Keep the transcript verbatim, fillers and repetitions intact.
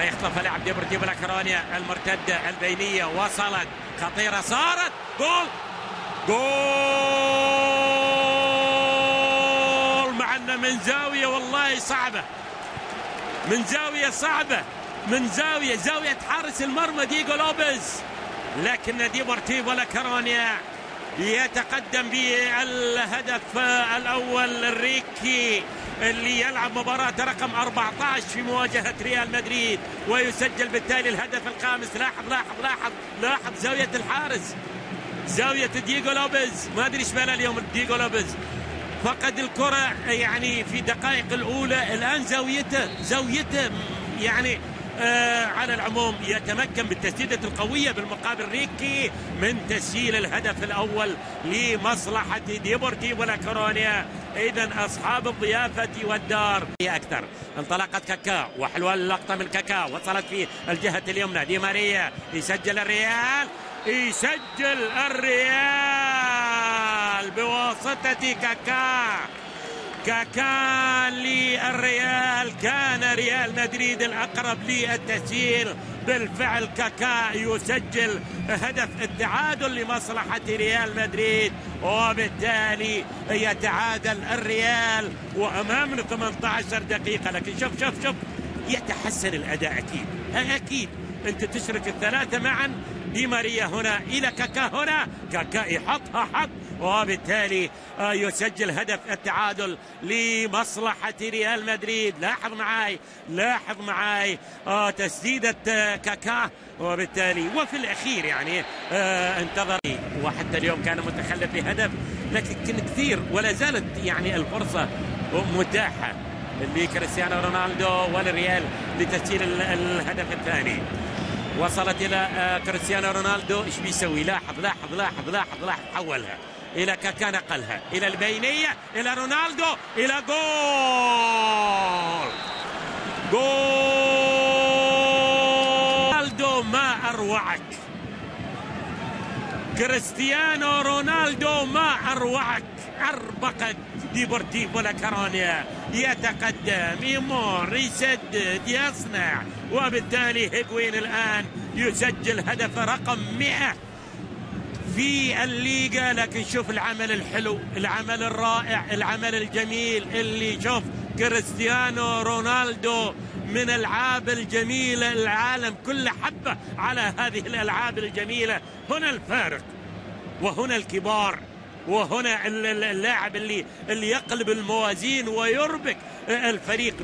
الكرة يخطف لاعب ديبورتيفو لا كورونيا، المرتدة البينية وصلت خطيرة، صارت جول. جول مع انه من زاوية والله صعبة، من زاوية صعبة، من زاوية زاوية حارس المرمى دييغو لوبيز، لكن ديبورتيفو لا كورونيا يتقدم بالهدف الأول. ريكي اللي يلعب مباراة رقم أربعة عشر في مواجهة ريال مدريد ويسجل بالتالي الهدف الخامس. لاحظ لاحظ لاحظ لاحظ زاوية الحارس، زاوية دييغو لوبيز، ما أدري إيش بلا اليوم دييغو لوبيز، فقد الكرة يعني في دقائق الأولى. الآن زاويته زاويته يعني آه على العموم يتمكن بالتسديدة القوية، بالمقابل ريكي من تسجيل الهدف الأول لمصلحة ديبورتيفو لا كورونيا. إذا أصحاب الضيافة والدار هي أكثر. انطلقت كاكا وحلوة اللقطة من كاكا، وصلت في الجهة اليمنى دي ماريا، يسجل الريال، يسجل الريال بواسطة كاكا. كاكا للريال، كان ريال مدريد الأقرب للتسجيل، بالفعل كاكا يسجل هدف التعادل لمصلحة ريال مدريد، وبالتالي يتعادل الريال وأمامنا ثمانية عشر دقيقة. لكن شوف شوف شوف يتحسن الأداء، أكيد أكيد أنت تشرك الثلاثة معا، دي ماريا هنا إلى كاكا، هنا كاكا يحطها حط، وبالتالي يسجل هدف التعادل لمصلحة ريال مدريد. لاحظ معاي لاحظ معاي تسديدة كاكا، وبالتالي وفي الأخير يعني انتظر، وحتى اليوم كان متخلف بهدف، لكن كثير ولا زالت يعني الفرصة متاحة لكريستيانو رونالدو والريال لتسجيل الهدف الثاني. وصلت إلى كريستيانو رونالدو، إيش بيسوي؟ لاحظ لاحظ لاحظ لاحظ لاحظ حولها إلى كاكا، نقلها إلى البينية، إلى رونالدو، إلى جول. جول رونالدو، ما أروعك كريستيانو رونالدو، ما أروعك، أربقت ديبورتيفو لا كورونيا، يتقدم، يمر، يسدد، يصنع، وبالتالي هيغوين الآن يسجل هدف رقم مئة في الليغا. لكن شوف العمل الحلو، العمل الرائع، العمل الجميل اللي شوف كريستيانو رونالدو من الألعاب الجميلة، العالم كله حبه على هذه الألعاب الجميلة. هنا الفارق، وهنا الكبار، وهنا اللاعب اللي اللي يقلب الموازين ويربك الفريق.